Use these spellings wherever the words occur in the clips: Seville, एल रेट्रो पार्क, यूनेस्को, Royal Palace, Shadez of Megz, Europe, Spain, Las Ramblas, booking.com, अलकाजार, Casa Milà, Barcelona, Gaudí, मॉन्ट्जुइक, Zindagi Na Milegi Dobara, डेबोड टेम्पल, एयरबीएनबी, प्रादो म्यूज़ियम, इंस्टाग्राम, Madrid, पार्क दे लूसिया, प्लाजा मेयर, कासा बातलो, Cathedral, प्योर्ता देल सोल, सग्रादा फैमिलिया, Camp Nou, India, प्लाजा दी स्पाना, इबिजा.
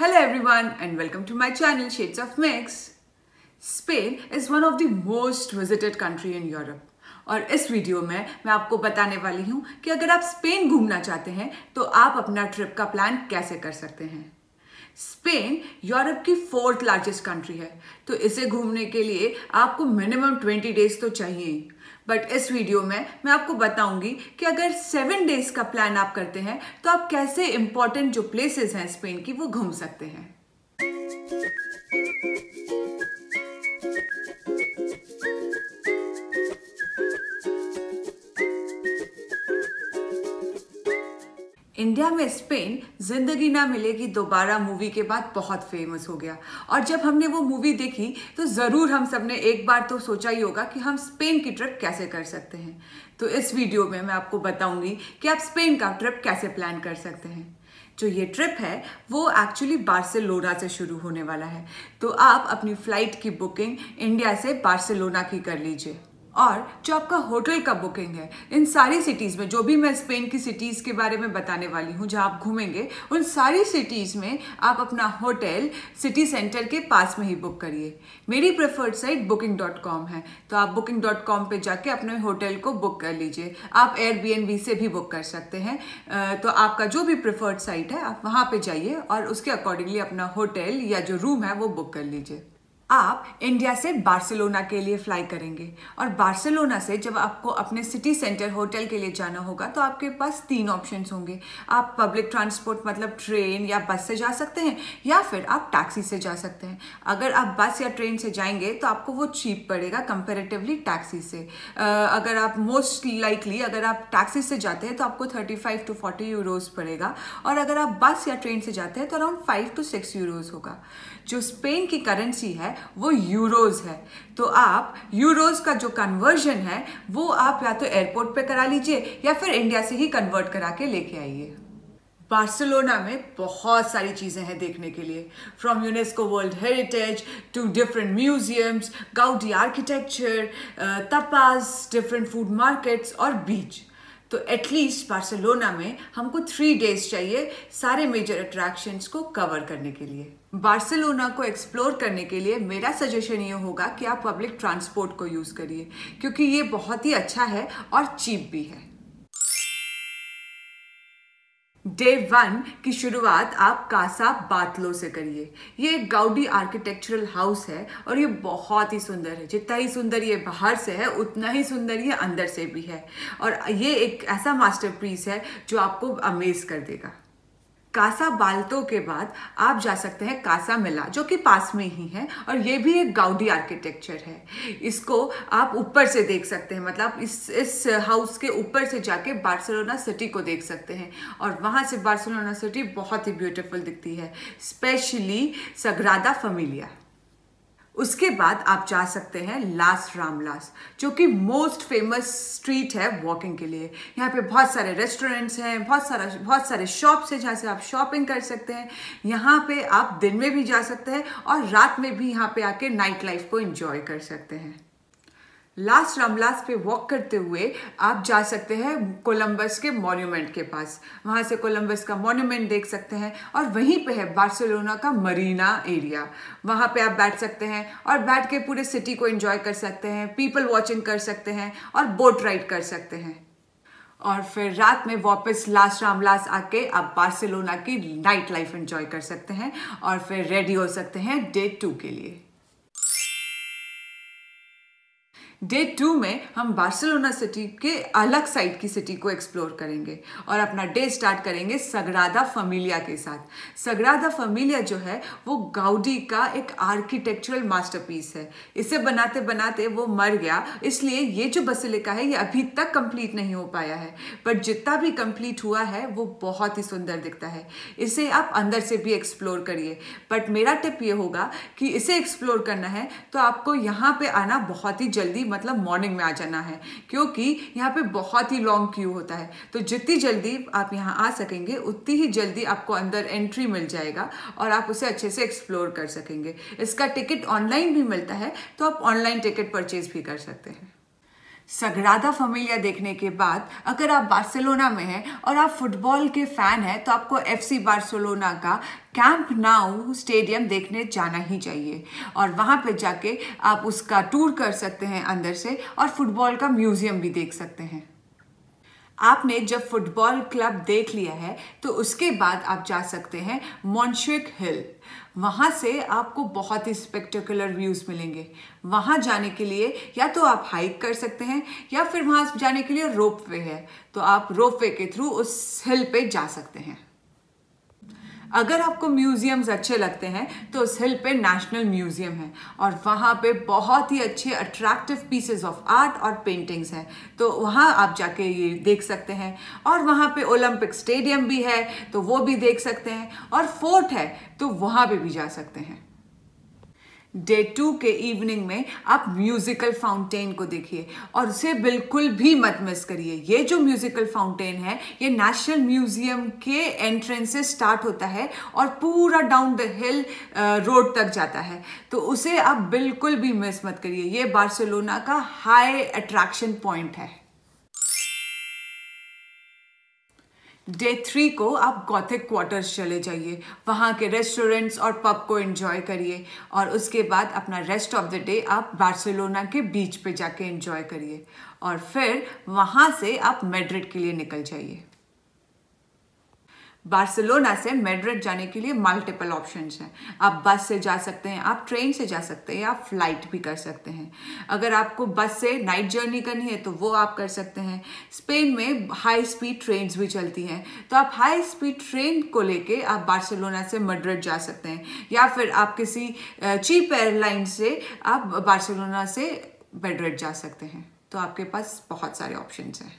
Hello everyone and welcome to my channel Shadez of Megz. Spain is one of the most visited country in Europe. और इस video में मैं आपको बताने वाली हूँ कि अगर आप स्पेन घूमना चाहते हैं तो आप अपना ट्रिप का प्लान कैसे कर सकते हैं। स्पेन यूरोप की 4th लार्जेस्ट कंट्री है, तो इसे घूमने के लिए आपको मिनिमम 20 डेज तो चाहिए। बट इस वीडियो में मैं आपको बताऊंगी कि अगर 7 डेज का प्लान आप करते हैं तो आप कैसे इम्पॉर्टेंट जो प्लेसेस हैं स्पेन की वो घूम सकते हैं। इंडिया में स्पेन जिंदगी ना मिलेगी दोबारा मूवी के बाद बहुत फेमस हो गया, और जब हमने वो मूवी देखी तो ज़रूर हम सब ने एक बार तो सोचा ही होगा कि हम स्पेन की ट्रिप कैसे कर सकते हैं। तो इस वीडियो में मैं आपको बताऊंगी कि आप स्पेन का ट्रिप कैसे प्लान कर सकते हैं। जो ये ट्रिप है वो एक्चुअली बार्सिलोना से शुरू होने वाला है, तो आप अपनी फ़्लाइट की बुकिंग इंडिया से बार्सिलोना की कर लीजिए, और जो आपका होटल का बुकिंग है इन सारी सिटीज़ में, जो भी मैं स्पेन की सिटीज़ के बारे में बताने वाली हूँ जहाँ आप घूमेंगे, उन सारी सिटीज़ में आप अपना होटल सिटी सेंटर के पास में ही बुक करिए। मेरी प्रेफर्ड साइट booking.com है, तो आप booking.com पे जाके अपने होटल को बुक कर लीजिए। आप एयरबीएनबी से भी बुक कर सकते हैं, तो आपका जो भी प्रेफर्ड साइट है आप वहाँ पर जाइए और उसके अकॉर्डिंगली अपना होटल या जो रूम है वो बुक कर लीजिए। आप इंडिया से बार्सिलोना के लिए फ़्लाई करेंगे, और बार्सिलोना से जब आपको अपने सिटी सेंटर होटल के लिए जाना होगा तो आपके पास 3 ऑप्शंस होंगे। आप पब्लिक ट्रांसपोर्ट मतलब ट्रेन या बस से जा सकते हैं, या फिर आप टैक्सी से जा सकते हैं। अगर आप बस या ट्रेन से जाएंगे तो आपको वो चीप पड़ेगा कंपेरेटिवली टैक्सी से। अगर आप मोस्ट लाइकली अगर आप टैक्सी से जाते हैं तो आपको 35 to 40 यूरोज़ पड़ेगा, और अगर आप बस या ट्रेन से जाते हैं तो अराउंड 5 to 6 यूरोज़ होगा। जो स्पेन की करेंसी है वो यूरोज़ है, तो आप यूरोज़ का जो कन्वर्जन है वो आप या तो एयरपोर्ट पे करा लीजिए या फिर इंडिया से ही कन्वर्ट करा के लेके आइए। बार्सिलोना में बहुत सारी चीज़ें हैं देखने के लिए, from यूनेस्को world heritage to different museums, Gaudi architecture, tapas, different food markets और बीच। तो एटलीस्ट बार्सिलोना में हमको 3 डेज चाहिए सारे मेजर अट्रैक्शंस को कवर करने के लिए। बार्सिलोना को एक्सप्लोर करने के लिए मेरा सजेशन ये होगा कि आप पब्लिक ट्रांसपोर्ट को यूज़ करिए, क्योंकि ये बहुत ही अच्छा है और चीप भी है। Day 1 की शुरुआत आप कासा बातलो से करिए। ये एक गाउडी आर्किटेक्चरल हाउस है और ये बहुत ही सुंदर है। जितना ही सुंदर ये बाहर से है उतना ही सुंदर ये अंदर से भी है, और ये एक ऐसा मास्टरपीस है जो आपको अमेज कर देगा। कासा बाल्तो के बाद आप जा सकते हैं कासा मिला, जो कि पास में ही है, और ये भी एक गाउडी आर्किटेक्चर है। इसको आप ऊपर से देख सकते हैं, मतलब इस हाउस के ऊपर से जाके बार्सिलोना सिटी को देख सकते हैं, और वहाँ से बार्सिलोना सिटी बहुत ही ब्यूटीफुल दिखती है, स्पेशली सग्रादा फैमिलिया। उसके बाद आप जा सकते हैं लास रामलास, जो कि मोस्ट फेमस स्ट्रीट है वॉकिंग के लिए। यहाँ पे बहुत सारे रेस्टोरेंट्स हैं, बहुत सारे शॉप्स हैं जहाँ से आप शॉपिंग कर सकते हैं। यहाँ पे आप दिन में भी जा सकते हैं और रात में भी यहाँ पे आके नाइट लाइफ को एंजॉय कर सकते हैं। लास रामलास पे वॉक करते हुए आप जा सकते हैं कोलंबस के मॉन्यूमेंट के पास, वहाँ से कोलंबस का मॉन्यूमेंट देख सकते हैं, और वहीं पे है बार्सिलोना का मरीना एरिया। वहाँ पे आप बैठ सकते हैं और बैठ के पूरे सिटी को एंजॉय कर सकते हैं, पीपल वॉचिंग कर सकते हैं और बोट राइड कर सकते हैं। और फिर रात में वापस लास रामलास आके आप बार्सिलोना की नाइट लाइफ एंजॉय कर सकते हैं, और फिर रेडी हो सकते हैं Day 2 के लिए। Day 2 में हम बार्सिलोना सिटी के अलग साइड की सिटी को एक्सप्लोर करेंगे, और अपना डे स्टार्ट करेंगे सग्रादा फैमिलिया के साथ। सग्रादा फैमिलिया जो है वो गाउडी का एक आर्किटेक्चरल मास्टरपीस है। इसे बनाते बनाते वो मर गया, इसलिए ये जो बसिलिका है ये अभी तक कंप्लीट नहीं हो पाया है, बट जितना भी कंप्लीट हुआ है वो बहुत ही सुंदर दिखता है। इसे आप अंदर से भी एक्सप्लोर करिए, बट मेरा टिप ये होगा कि इसे एक्सप्लोर करना है तो आपको यहाँ पर आना बहुत ही जल्दी, मतलब मॉर्निंग में आ जाना है, क्योंकि यहाँ पे बहुत ही लॉन्ग क्यू होता है। तो जितनी जल्दी आप यहाँ आ सकेंगे उतनी ही जल्दी आपको अंदर एंट्री मिल जाएगा और आप उसे अच्छे से एक्सप्लोर कर सकेंगे। इसका टिकट ऑनलाइन भी मिलता है, तो आप ऑनलाइन टिकट परचेज भी कर सकते हैं। सग्रादा फैमिलिया देखने के बाद अगर आप बार्सिलोना में हैं और आप फुटबॉल के फ़ैन हैं तो आपको एफसी बार्सिलोना का कैंप नाउ स्टेडियम देखने जाना ही चाहिए और वहाँ पे जाके आप उसका टूर कर सकते हैं अंदर से और फुटबॉल का म्यूज़ियम भी देख सकते हैं। आपने जब फुटबॉल क्लब देख लिया है तो उसके बाद आप जा सकते हैं मॉन्ट्जुइक हिल। वहाँ से आपको बहुत ही स्पेक्टेकुलर व्यूज़ मिलेंगे। वहाँ जाने के लिए या तो आप हाइक कर सकते हैं या फिर वहाँ जाने के लिए रोप वे है, तो आप रोप वे के थ्रू उस हिल पे जा सकते हैं। अगर आपको म्यूज़ियम्स अच्छे लगते हैं तो उस हिल पे नेशनल म्यूज़ियम है और वहाँ पे बहुत ही अच्छे अट्रैक्टिव पीसेस ऑफ आर्ट और पेंटिंग्स हैं, तो वहाँ आप जाके ये देख सकते हैं। और वहाँ पे ओलंपिक स्टेडियम भी है तो वो भी देख सकते हैं और फोर्ट है तो वहाँ पे भी जा सकते हैं। डे 2 के इवनिंग में आप म्यूज़िकल फाउंटेन को देखिए और उसे बिल्कुल भी मत मिस करिए। ये जो म्यूज़िकल फाउंटेन है ये नेशनल म्यूज़ियम के एंट्रेंस से स्टार्ट होता है और पूरा डाउन द हिल रोड तक जाता है, तो उसे आप बिल्कुल भी मिस मत करिए। ये बार्सिलोना का हाई अट्रैक्शन पॉइंट है। डे 3 को आप गॉथिक क्वार्टर्स चले जाइए, वहाँ के रेस्टोरेंट्स और पब को एंजॉय करिए और उसके बाद अपना रेस्ट ऑफ द डे आप बार्सिलोना के बीच पे जाके एंजॉय करिए और फिर वहाँ से आप मैड्रिड के लिए निकल जाइए। बार्सिलोना से मैड्रिड जाने के लिए मल्टीपल ऑप्शंस हैं। आप बस से जा सकते हैं, आप ट्रेन से जा सकते हैं, आप फ्लाइट भी कर सकते हैं। अगर आपको बस से नाइट जर्नी करनी है तो वो आप कर सकते हैं। स्पेन में हाई स्पीड ट्रेन्स भी चलती हैं, तो आप हाई स्पीड ट्रेन को लेके आप बार्सिलोना से मैड्रिड जा सकते हैं या फिर आप किसी चीप एयरलाइन से आप बार्सिलोना से मैड्रिड जा सकते हैं। तो आपके पास बहुत सारे ऑप्शंस हैं।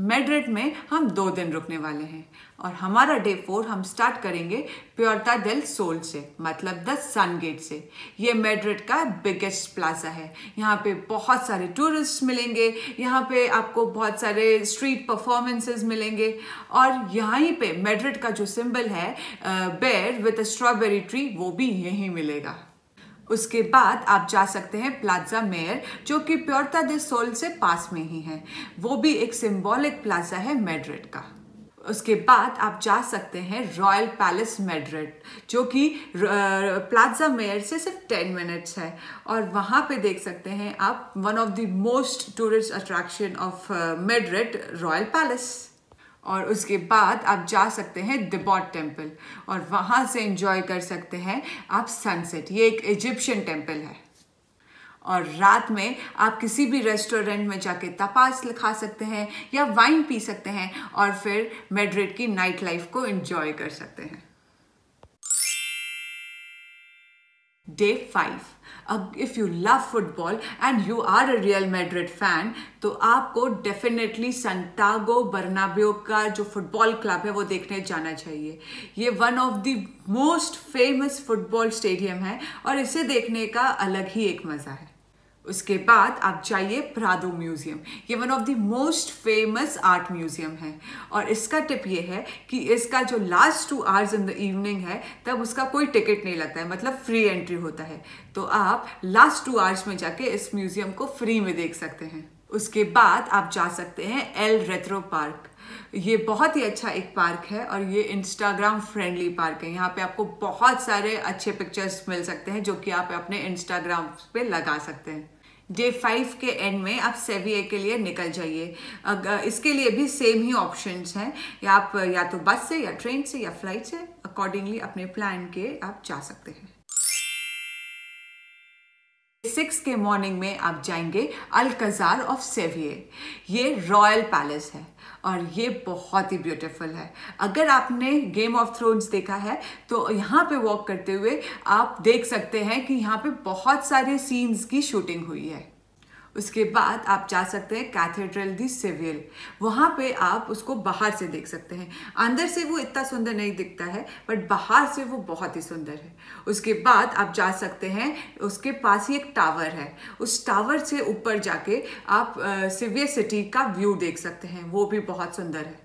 मैड्रिड में हम 2 दिन रुकने वाले हैं और हमारा डे 4 हम स्टार्ट करेंगे प्योर्ता देल सोल से, मतलब द सन गेट से। ये मैड्रिड का बिगेस्ट प्लाजा है। यहाँ पे बहुत सारे टूरिस्ट मिलेंगे, यहाँ पे आपको बहुत सारे स्ट्रीट परफॉर्मेंसेस मिलेंगे और यहीं पे मैड्रिड का जो सिंबल है bear with a strawberry tree, वो भी यहीं मिलेगा। उसके बाद आप जा सकते हैं प्लाजा मेयर, जो कि प्योर्ता दे सोल से पास में ही है। वो भी एक सिंबॉलिक प्लाजा है मैड्रिड का। उसके बाद आप जा सकते हैं रॉयल पैलेस मैड्रिड, जो कि प्लाजा मेयर से सिर्फ 10 मिनट्स है और वहाँ पे देख सकते हैं आप one of the most tourist attraction of Madrid, royal palace. और उसके बाद आप जा सकते हैं डेबोड टेम्पल और वहाँ से एंजॉय कर सकते हैं आप सनसेट। ये एक इजिप्शियन टेम्पल है। और रात में आप किसी भी रेस्टोरेंट में जाके तापास खा सकते हैं या वाइन पी सकते हैं और फिर मैड्रिड की नाइट लाइफ को एंजॉय कर सकते हैं। डे 5, अब if you love football and you are a Real Madrid fan तो आपको डेफिनेटली सैंटियागो बर्नाब्यू का जो फुटबॉल क्लब है वो देखने जाना चाहिए। ये one of the most famous football stadium है और इसे देखने का अलग ही एक मज़ा है। उसके बाद आप जाइए प्रादो म्यूज़ियम। ये one of the most famous art museum है और इसका टिप ये है कि इसका जो last 2 hours in the evening है तब उसका कोई टिकट नहीं लगता है, मतलब फ्री एंट्री होता है, तो आप लास्ट 2 आवर्स में जाके इस म्यूज़ियम को फ्री में देख सकते हैं। उसके बाद आप जा सकते हैं एल रेट्रो पार्क। ये बहुत ही अच्छा एक पार्क है और ये इंस्टाग्राम फ्रेंडली पार्क है। यहाँ पे आपको बहुत सारे अच्छे पिक्चर्स मिल सकते हैं जो कि आप अपने इंस्टाग्राम पे लगा सकते हैं। डे 5 के एंड में आप सेविये के लिए निकल जाइए। अगर इसके लिए भी सेम ही ऑप्शंस हैं, या आप या तो बस से या ट्रेन से या फ्लाइट से अकॉर्डिंगली अपने प्लान के आप जा सकते हैं। 6 के मॉर्निंग में आप जाएंगे अलकाजार ऑफ सेविये। ये रॉयल पैलेस है और ये बहुत ही ब्यूटीफुल है। अगर आपने गेम ऑफ थ्रोन्स देखा है तो यहाँ पे वॉक करते हुए आप देख सकते हैं कि यहाँ पे बहुत सारे सीन्स की शूटिंग हुई है। उसके बाद आप जा सकते हैं कैथेड्रल दी सिविल। वहाँ पे आप उसको बाहर से देख सकते हैं। अंदर से वो इतना सुंदर नहीं दिखता है बट बाहर से वो बहुत ही सुंदर है। उसके बाद आप जा सकते हैं, उसके पास ही एक टावर है, उस टावर से ऊपर जाके आप सिविल सिटी का व्यू देख सकते हैं, वो भी बहुत सुंदर है।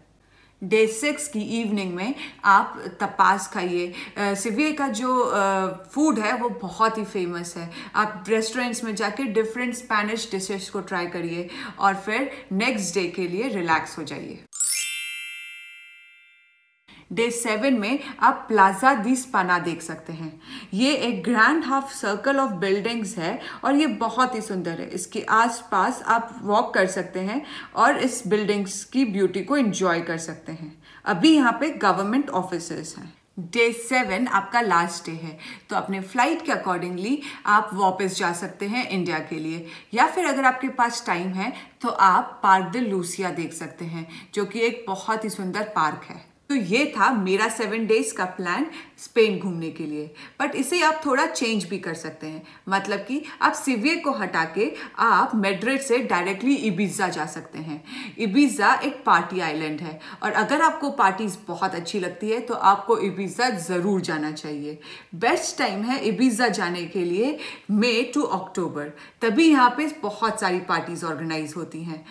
डे 6 की इवनिंग में आप तपास खाइए। सिविल का जो फूड है वो बहुत ही फेमस है। आप रेस्टोरेंट्स में जाके डिफरेंट स्पेनिश डिशेस को ट्राई करिए और फिर नेक्स्ट डे के लिए रिलैक्स हो जाइए। डे 7 में आप प्लाजा दी स्पाना देख सकते हैं। ये एक grand half circle of buildings है और ये बहुत ही सुंदर है। इसके आसपास आप वॉक कर सकते हैं और इस बिल्डिंग्स की ब्यूटी को एंजॉय कर सकते हैं। अभी यहाँ पे गवर्नमेंट ऑफिसेस हैं। डे 7 आपका लास्ट डे है, तो अपने फ्लाइट के अकॉर्डिंगली आप वापस जा सकते हैं इंडिया के लिए, या फिर अगर आपके पास टाइम है तो आप पार्क दे लूसिया देख सकते हैं जो कि एक बहुत ही सुंदर पार्क है। तो ये था मेरा 7 डेज़ का प्लान स्पेन घूमने के लिए, बट इसे आप थोड़ा चेंज भी कर सकते हैं। मतलब कि आप सिविया को हटा के आप मैड्रिड से डायरेक्टली इबिजा जा सकते हैं। इबिजा एक पार्टी आइलैंड है और अगर आपको पार्टीज़ बहुत अच्छी लगती है तो आपको इबिजा ज़रूर जाना चाहिए। बेस्ट टाइम है इबिजा जाने के लिए मई टू अक्टूबर, तभी यहाँ पर बहुत सारी पार्टीज़ ऑर्गेनाइज होती हैं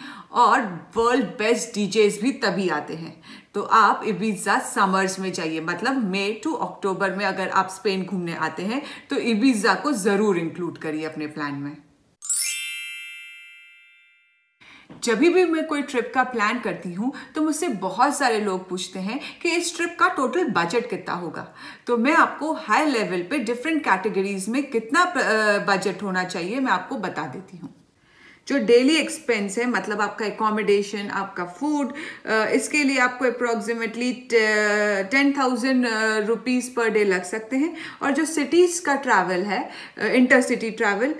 और वर्ल्ड बेस्ट डीजेस भी तभी आते हैं। तो आप इबिजा समर्स में जाइए, मतलब मई टू अक्टूबर में अगर आप स्पेन घूमने आते हैं तो इबिजा को ज़रूर इंक्लूड करिए अपने प्लान में। जब भी मैं कोई ट्रिप का प्लान करती हूँ तो मुझसे बहुत सारे लोग पूछते हैं कि इस ट्रिप का टोटल बजट कितना होगा। तो मैं आपको हाई लेवल पे डिफरेंट कैटेगरीज में कितना बजट होना चाहिए मैं आपको बता देती हूँ। जो डेली एक्सपेंस है, मतलब आपका एकोमोडेशन, आपका फूड, इसके लिए आपको अप्रॉक्सीमेटली 10,000 रुपीज़ पर डे लग सकते हैं। और जो सिटीज़ का ट्रैवल है, इंटरसिटी ट्रैवल,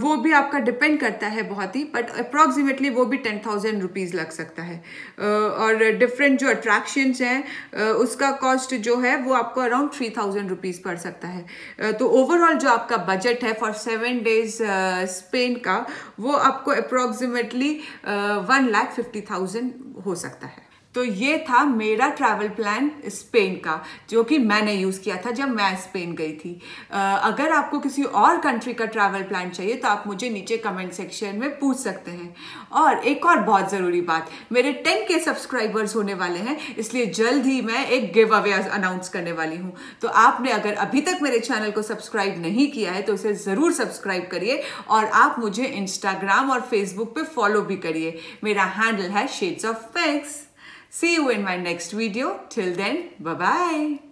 वो भी आपका डिपेंड करता है बहुत ही, बट अप्रॉक्सीमेटली वो भी 10,000 रुपीज़ लग सकता है। और डिफरेंट जो अट्रैक्शंस हैं उसका कॉस्ट जो है वो आपको अराउंड 3,000 रुपीज़ पड़ सकता है। तो ओवरऑल जो आपका बजट है फॉर 7 डेज़ स्पेन का, वो आपको अप्रॉक्सीमेटली 1,50,000 हो सकता है। तो ये था मेरा ट्रैवल प्लान स्पेन का जो कि मैंने यूज़ किया था जब मैं स्पेन गई थी। अगर आपको किसी और कंट्री का ट्रैवल प्लान चाहिए तो आप मुझे नीचे कमेंट सेक्शन में पूछ सकते हैं। और एक और बहुत ज़रूरी बात, मेरे 10K सब्सक्राइबर्स होने वाले हैं, इसलिए जल्द ही मैं एक गिव अवे अनाउंस करने वाली हूँ। तो आपने अगर अभी तक मेरे चैनल को सब्सक्राइब नहीं किया है तो इसे ज़रूर सब्सक्राइब करिए और आप मुझे इंस्टाग्राम और फेसबुक पर फॉलो भी करिए। मेरा हैंडल है Shadez of Megz। See you in my next video. Till then, bye-bye.